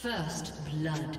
First blood.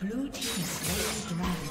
Blue team slays dragon.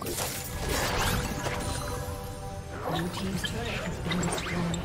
Blue team's turret has been destroyed.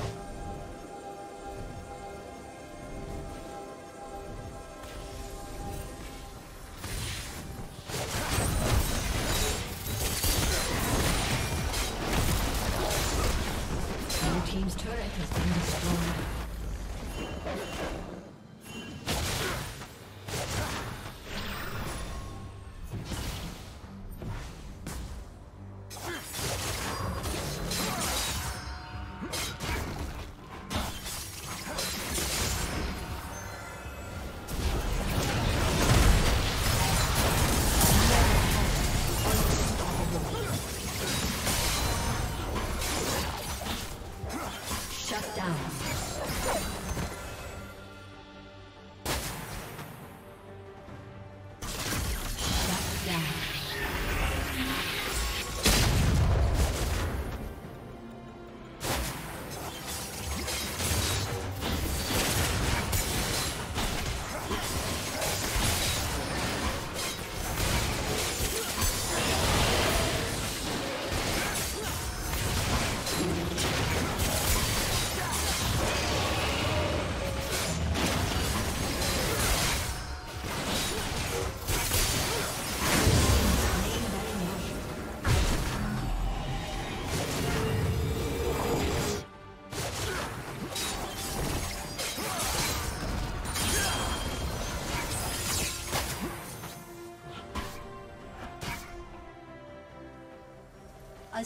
Team's turret has been destroyed. A